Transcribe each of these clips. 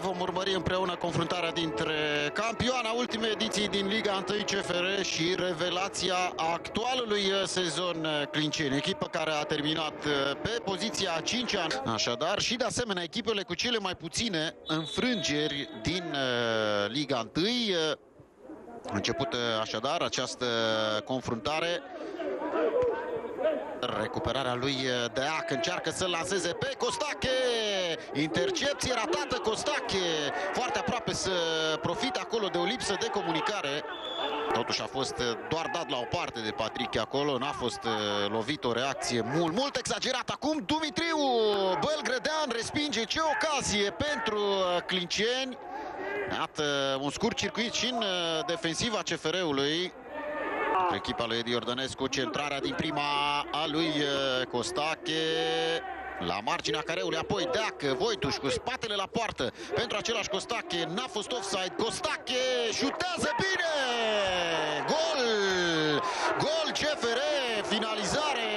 Vom urmări împreună confruntarea dintre campioana ultimei ediții din Liga 1 CFR și revelația actualului sezon Clinceni, echipă care a terminat pe poziția a 5-a. Așadar, și de asemenea, echipele cu cele mai puține înfrângeri din Liga 1. A început așadar această confruntare. Recuperarea lui Deac, încearcă să-l lanseze pe Costache. Intercepție ratată, Costache foarte aproape să profite acolo de o lipsă de comunicare. Totuși a fost doar dat la o parte de Patrici acolo, n-a fost lovit o reacție mult exagerată. Acum Dumitriu Bălgrădean respinge, ce ocazie pentru Clinceni. Iată un scurt circuit și în defensiva CFR-ului. Echipa lui Edi Ordonescu, centrarea din prima a lui Costache, la marginea careului, apoi Deac, Voituș cu spatele la poartă pentru același Costache, n-a fost offside, Costache șutează bine! Gol! Gol CFR, finalizare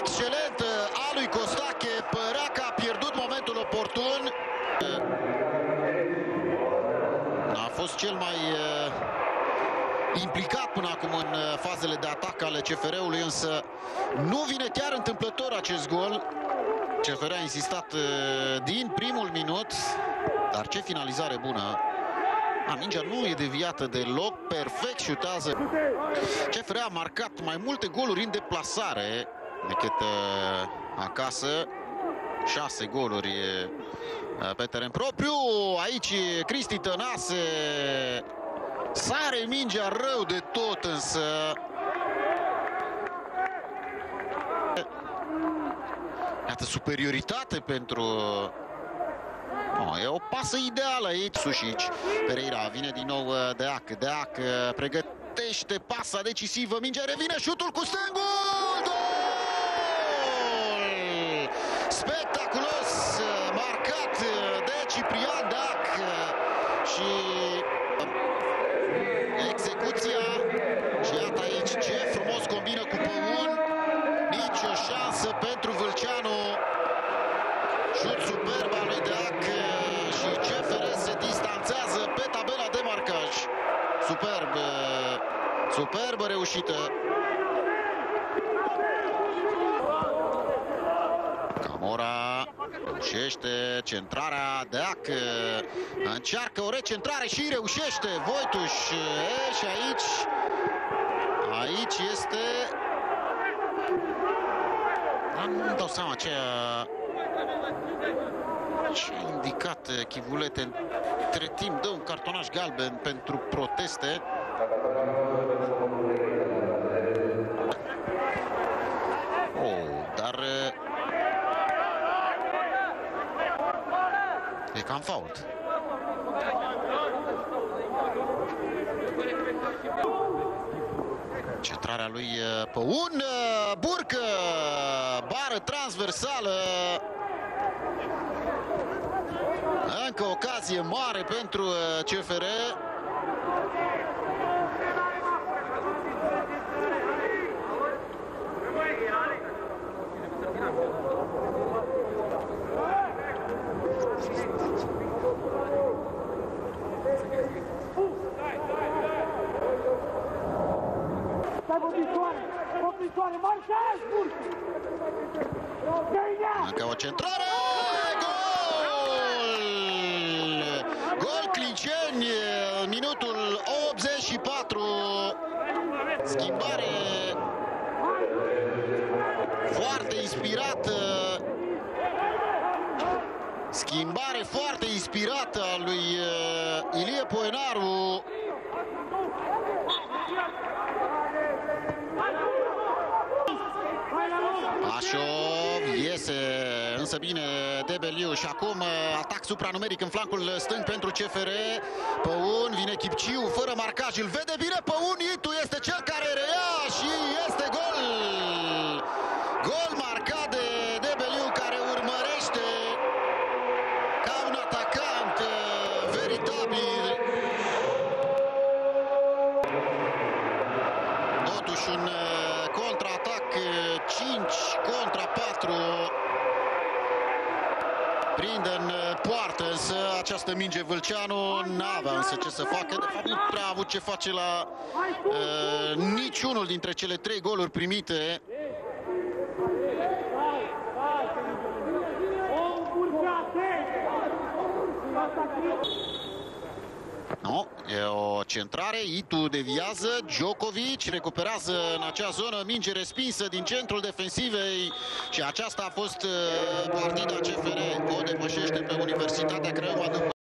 excelentă a lui Costache, părea că a pierdut momentul oportun. A fost cel mai implicat până acum în fazele de atac ale CFR-ului, însă nu vine chiar întâmplător acest gol. CFR a insistat din primul minut, dar ce finalizare bună! Mingea nu e deviată deloc, perfect șutează. CFR a marcat mai multe goluri în deplasare decât acasă. 6 goluri pe teren propriu. Aici Cristi Tănase sare mingea rău de tot, însă iată superioritate pentru... E o pasă ideală aici. Itsushichi, Pereira, vine din nou Deac. Deac pregătește pasa decisivă, mingea revine, șutul cu stângul! Gol! Spectaculos! Marcat de Ciprian Deac și... execuția, și iată aici ce frumos combină cu Păun. Nici o șansă pentru Vâlceanu. Șut superb al lui Deac și CFR se distanțează pe tabela de marcaj. Superbă reușită. Camora reușește centrarea, Deac încearcă o recentrare și reușește, Voituș, și aici este... Nu-mi dau seama ce a indicat Chivulete. Între timp dă un cartonaș galben pentru proteste. Dar... e cam fault. Centrarea lui Păun, burcă, bară transversală. Încă o ocazie mare pentru CFR. Încă o centrare, gol! Gol Clinceni, minutul 84, schimbare foarte inspirată, a lui Ilie Poenaru. Așov iese însă bine Debeljuh și acum atac supranumeric în flancul stâng pentru CFR. Păun, vine Chipciu fără marcaj, îl vede bine Păun, Itu este cel care reia și este gol! Gol marcat de Debeljuh, care urmărește ca un atacant veritabil. Totuși un contraatac 5 contra 4. prinde în poartă, însă această minge Vâlceanu n-avea însă ce să facă. De fapt, nu prea a avut ce face la niciunul dintre cele trei goluri primite. Nu, e o centrare, Itu deviază, Djokovici recuperează în acea zonă, minge respinsă din centrul defensivei și aceasta a fost partida CFR, o depășește pe Universitatea Grău.